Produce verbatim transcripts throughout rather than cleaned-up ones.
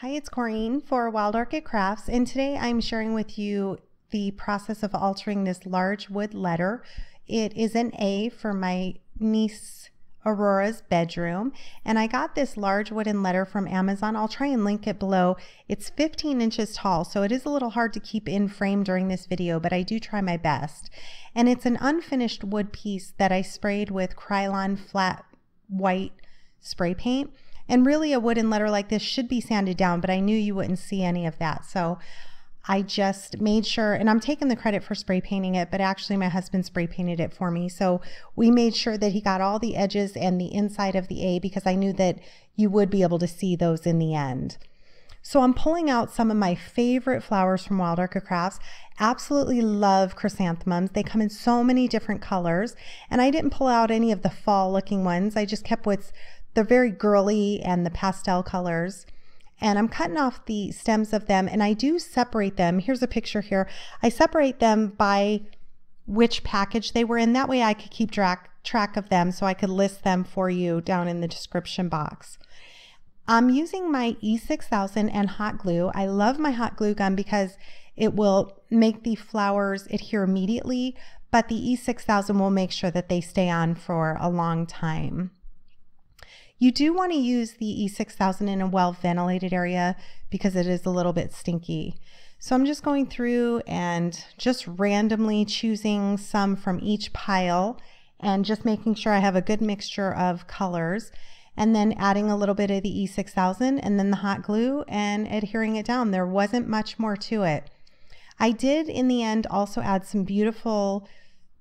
Hi, it's Corrine for Wild Orchid Crafts, and today I'm sharing with you the process of altering this large wood letter. It is an A for my niece Aurora's bedroom, and I got this large wooden letter from Amazon. I'll try and link it below. It's fifteen inches tall, so it is a little hard to keep in frame during this video, but I do try my best. And it's an unfinished wood piece that I sprayed with Krylon flat white spray paint. And really, a wooden letter like this should be sanded down, but I knew you wouldn't see any of that. So I just made sure, and I'm taking the credit for spray painting it, but actually my husband spray painted it for me. So we made sure that he got all the edges and the inside of the A, because I knew that you would be able to see those in the end. So I'm pulling out some of my favorite flowers from Wild Orchid Crafts. Absolutely love chrysanthemums. They come in so many different colors, and I didn't pull out any of the fall looking ones. I just kept what's they're very girly and the pastel colors, and I'm cutting off the stems of them, and I do separate them. Here's a picture here. I separate them by which package they were in. That way I could keep track track of them, so I could list them for you down in the description box. I'm using my E six thousand and hot glue. I love my hot glue gun because it will make the flowers adhere immediately, but the E six thousand will make sure that they stay on for a long time. You do want to use the E six thousand in a well-ventilated area because it is a little bit stinky. So I'm just going through and just randomly choosing some from each pile and just making sure I have a good mixture of colors, and then adding a little bit of the E six thousand and then the hot glue and adhering it down. There wasn't much more to it. I did in the end also add some beautiful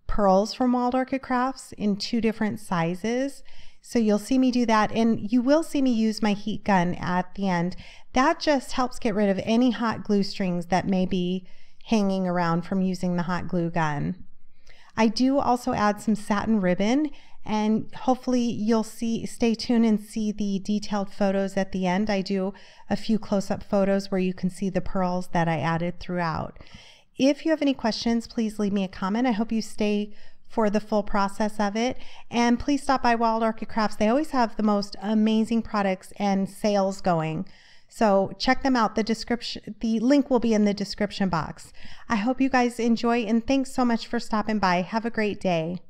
pearls from Wild Orchid Crafts in two different sizes. So you'll see me do that, and you will see me use my heat gun at the end. That just helps get rid of any hot glue strings that may be hanging around from using the hot glue gun. I do also add some satin ribbon, and hopefully you'll see, stay tuned and see the detailed photos at the end. I do a few close-up photos where you can see the pearls that I added throughout. If you have any questions, please leave me a comment. I hope you stay for the full process of it, and please stop by Wild Orchid Crafts. They always have the most amazing products and sales going, so check them out. The description, the link will be in the description box. I hope you guys enjoy, and thanks so much for stopping by. Have a great day.